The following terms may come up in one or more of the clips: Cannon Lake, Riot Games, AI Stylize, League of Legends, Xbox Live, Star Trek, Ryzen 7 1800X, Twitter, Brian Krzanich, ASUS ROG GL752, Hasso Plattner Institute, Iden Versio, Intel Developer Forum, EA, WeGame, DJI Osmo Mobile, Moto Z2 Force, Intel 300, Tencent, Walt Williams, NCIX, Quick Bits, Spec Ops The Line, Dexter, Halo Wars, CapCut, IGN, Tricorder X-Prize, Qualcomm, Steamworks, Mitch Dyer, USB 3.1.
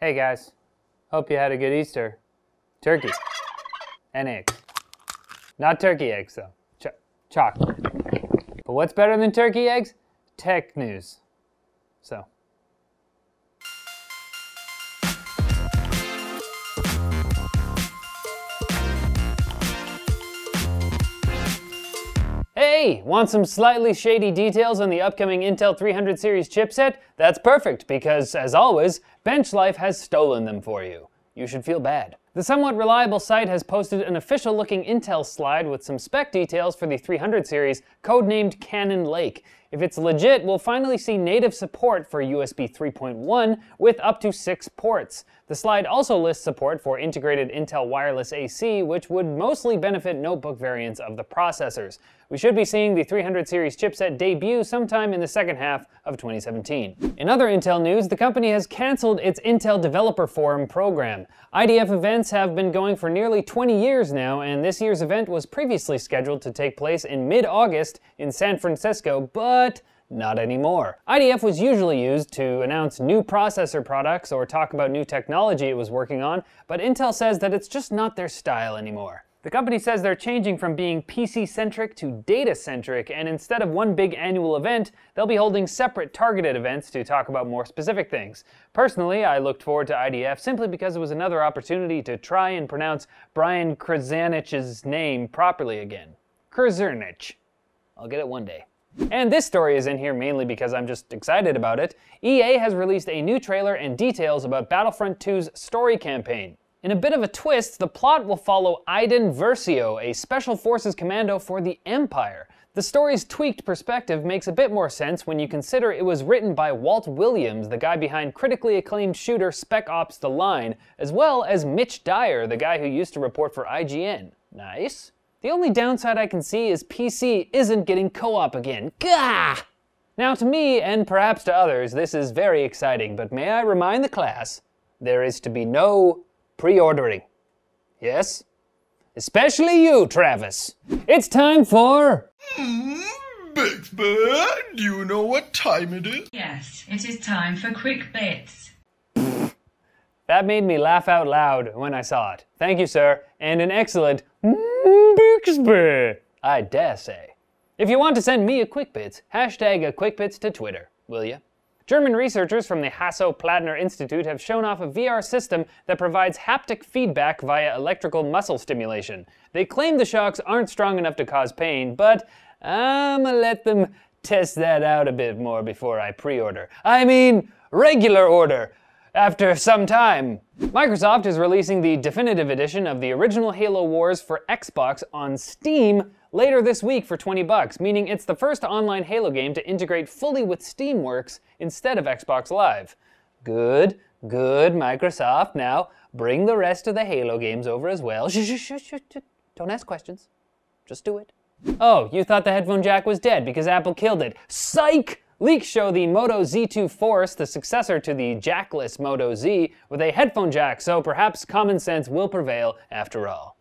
Hey guys, hope you had a good Easter. Turkey and eggs. Not turkey eggs though, chocolate. But what's better than turkey eggs? Tech news. So. Hey, want some slightly shady details on the upcoming Intel 300 series chipset? That's perfect, because as always, Bench Life has stolen them for you. You should feel bad. The somewhat reliable site has posted an official looking Intel slide with some spec details for the 300 series, codenamed Cannon Lake. If it's legit, we'll finally see native support for USB 3.1 with up to 6 ports. The slide also lists support for integrated Intel wireless AC, which would mostly benefit notebook variants of the processors. We should be seeing the 300 series chipset debut sometime in the second half of 2017. In other Intel news, the company has canceled its Intel Developer Forum program. IDF events have been going for nearly 20 years now, and this year's event was previously scheduled to take place in mid-August in San Francisco, but not anymore. IDF was usually used to announce new processor products or talk about new technology it was working on, but Intel says that it's just not their style anymore. The company says they're changing from being PC-centric to data-centric, and instead of one big annual event, they'll be holding separate targeted events to talk about more specific things. Personally, I looked forward to IDF simply because it was another opportunity to try and pronounce Brian Krzanich's name properly again. Krzanich. I'll get it one day. And this story is in here mainly because I'm just excited about it. EA has released a new trailer and details about Battlefront 2's story campaign. In a bit of a twist, the plot will follow Iden Versio, a special forces commando for the Empire. The story's tweaked perspective makes a bit more sense when you consider it was written by Walt Williams, the guy behind critically acclaimed shooter Spec Ops The Line, as well as Mitch Dyer, the guy who used to report for IGN. Nice. The only downside I can see is PC isn't getting co-op again. Gah! Now to me, and perhaps to others, this is very exciting, but may I remind the class, there is to be no pre-ordering. Yes? Especially you, Travis. It's time for... Big Bird, do you know what time it is? Yes, it is time for Quick Bits. That made me laugh out loud when I saw it. Thank you, sir, and an excellent Big Bird, I dare say. If you want to send me a Quick Bits, hashtag a Quick Bits to Twitter, will you? German researchers from the Hasso Plattner Institute have shown off a VR system that provides haptic feedback via electrical muscle stimulation. They claim the shocks aren't strong enough to cause pain, but I'ma let them test that out a bit more before I pre-order. I mean, regular order. After some time. Microsoft is releasing the definitive edition of the original Halo Wars for Xbox on Steam later this week for $20, meaning it's the first online Halo game to integrate fully with Steamworks instead of Xbox Live. Good, good, Microsoft. Now, bring the rest of the Halo games over as well. Don't ask questions. Just do it. Oh, you thought the headphone jack was dead because Apple killed it. Psych! Leaks show the Moto Z2 Force, the successor to the jackless Moto Z, with a headphone jack, so perhaps common sense will prevail after all.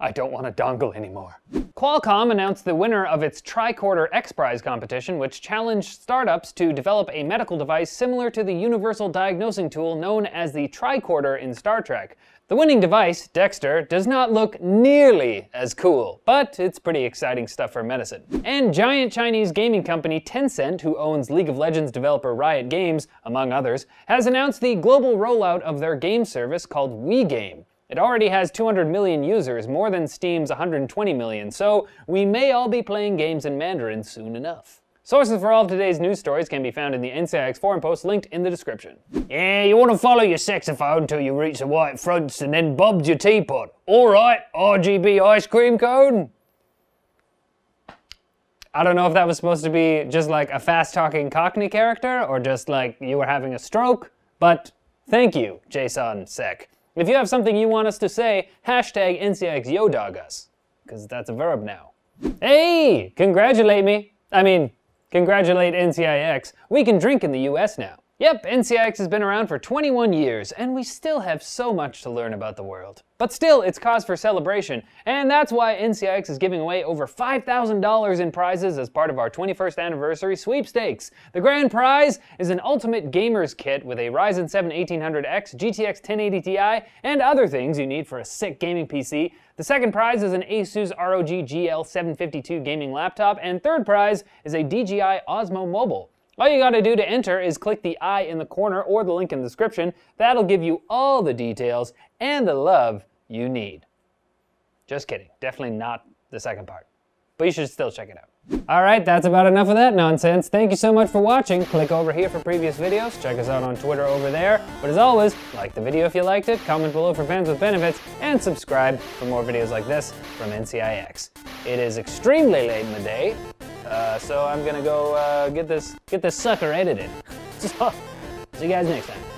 I don't want a dongle anymore. Qualcomm announced the winner of its Tricorder X-Prize competition, which challenged startups to develop a medical device similar to the universal diagnosing tool known as the Tricorder in Star Trek. The winning device, Dexter, does not look nearly as cool, but it's pretty exciting stuff for medicine. And giant Chinese gaming company Tencent, who owns League of Legends developer Riot Games, among others, has announced the global rollout of their game service called WeGame. It already has 200 million users, more than Steam's 120 million, so we may all be playing games in Mandarin soon enough. Sources for all of today's news stories can be found in the NCIX forum post linked in the description. Yeah, you want to follow your saxophone until you reach the white fronts and then bob's your teapot. Alright, RGB ice cream cone? I don't know if that was supposed to be just like a fast-talking Cockney character or just like you were having a stroke, but thank you, Jason Sec. If you have something you want us to say, hashtag NCIXYodog us, because that's a verb now. Hey, congratulate me. I mean, congratulate NCIX, we can drink in the US now. Yep, NCIX has been around for 21 years, and we still have so much to learn about the world. But still, it's cause for celebration, and that's why NCIX is giving away over $5,000 in prizes as part of our 21st anniversary sweepstakes. The grand prize is an Ultimate Gamers Kit with a Ryzen 7 1800X, GTX 1080 Ti, and other things you need for a sick gaming PC. The second prize is an ASUS ROG GL752 gaming laptop, and third prize is a DJI Osmo Mobile. All you gotta do to enter is click the I in the corner or the link in the description. That'll give you all the details and the love you need. Just kidding, definitely not the second part. But you should still check it out. Alright, that's about enough of that nonsense. Thank you so much for watching. Click over here for previous videos. Check us out on Twitter over there. But as always, like the video if you liked it, comment below for fans with benefits, and subscribe for more videos like this from NCIX. It is extremely late in the day. So I'm gonna go get this sucker edited. So, see you guys next time.